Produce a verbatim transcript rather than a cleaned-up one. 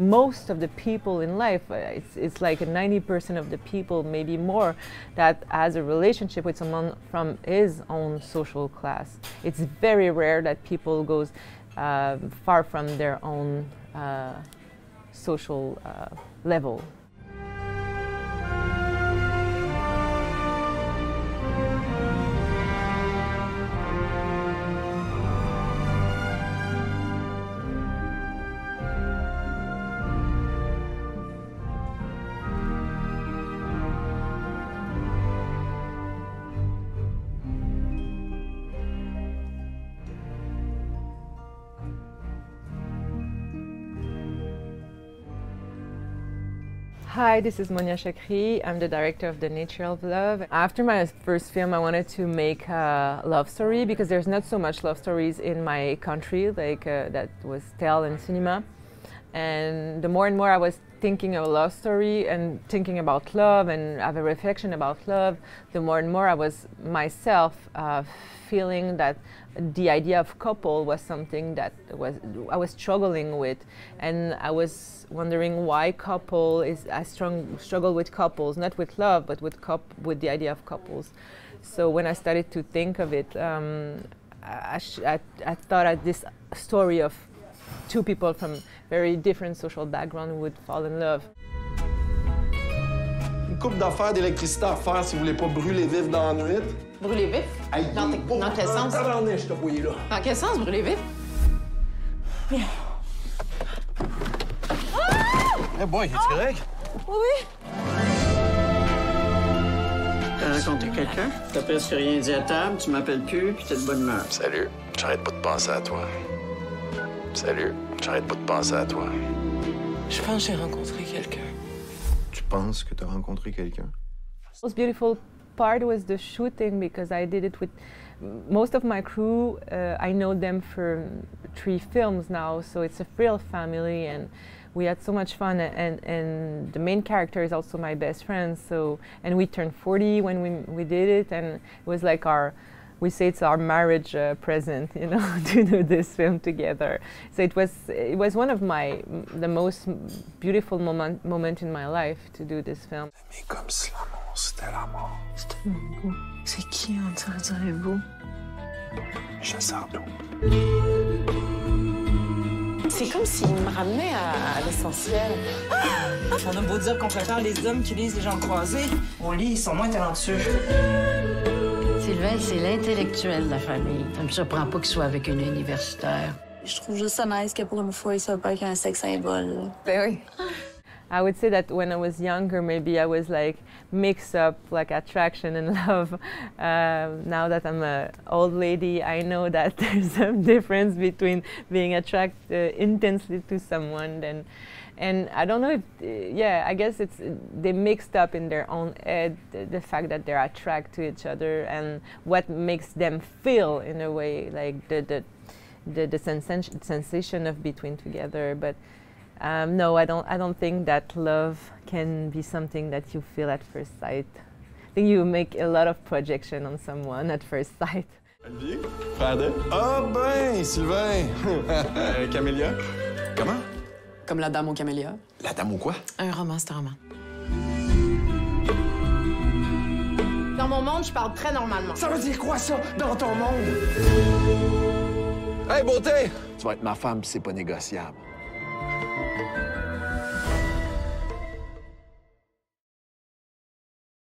Most of the people in life, it's, it's like ninety percent of the people, maybe more, that has a relationship with someone from his own social class. It's very rare that people goes uh, far from their own uh, social uh, level. Hi, this is Monia Chokri. I'm the director of The Nature of Love. After my first film, I wanted to make a love story because there's not so much love stories in my country like uh, that was tell in cinema. And the more and more I was thinking of a love story and thinking about love and have a reflection about love, the more and more I was myself uh, feeling that the idea of couple was something that was I was struggling with, and I was wondering why couple is I strong, struggle with couples, not with love, but with cop with the idea of couples. So when I started to think of it, um, I, sh I, I thought at this story of two people from very different social backgrounds would fall in love. Une coupe d'affaires d'électricité à faire si vous voulez pas brûler vif dans la nuit. Brûler vif? Aïe, dans, te, dans quel sens? Dans quel sens brûler vif? Viens. Ah! Eh boy, es-tu correct? Oui, oui. T'as rencontré quelqu'un? T'as presque rien dit à table, tu m'appelles plus, puis t'es de bonne humeur. Salut, j'arrête pas de penser à toi. Salut, j'arrête pas de penser à toi. Je pense que j'ai rencontré quelqu'un. Tu penses que t'as rencontré quelqu'un? Most beautiful part was the shooting because I did it with most of my crew. Uh, I know them for three films now, so it's a real family, and we had so much fun. And, and the main character is also my best friend. So, and we turned forty when we we did it, and it was like our. We say it's our marriage uh, present, you know, to do this film together. So it was it was one of my the most beautiful moment moment in my life to do this film. Mais comme si l'amour c'était l'amour. C'est tellement beau. C'est qui on te dirait beau? Jean Sardou. C'est comme s'il me ramenait à, à l'essentiel. On a beau dire qu'on préfère les hommes qui lisent les gens croisés, on lit, ils sont moins talentueux. Sylvain, c'est l'intellectuel de la famille. Ça me surprend pas qu'il soit avec une universitaire. Je trouve juste ça nice que pour une fois, il soit pas qu'un sex symbole. Ben oui. I would say that when I was younger, maybe I was like mix up like attraction and love. Uh, now that I'm an old lady, I know that there's a difference between being attracted intensely to someone and and I don't know if uh, yeah, I guess it's they mixed up in their own head the, the fact that they're attracted to each other and what makes them feel in a way like the the the, the sensation sensation of between together, but. Um, no, I don't, I don't think that love can be something that you feel at first sight. I think you make a lot of projection on someone at first sight. Olivier? Frère Ah oh ben, Sylvain! Camélia? Comment? Comme la dame au camélia. La dame au quoi? Un roman, c'est un roman. Dans mon monde, je parle très normalement. Ça veut dire quoi, ça, dans ton monde? Hey, beauté! Tu vas être ma femme, c'est pas négociable. Thank you.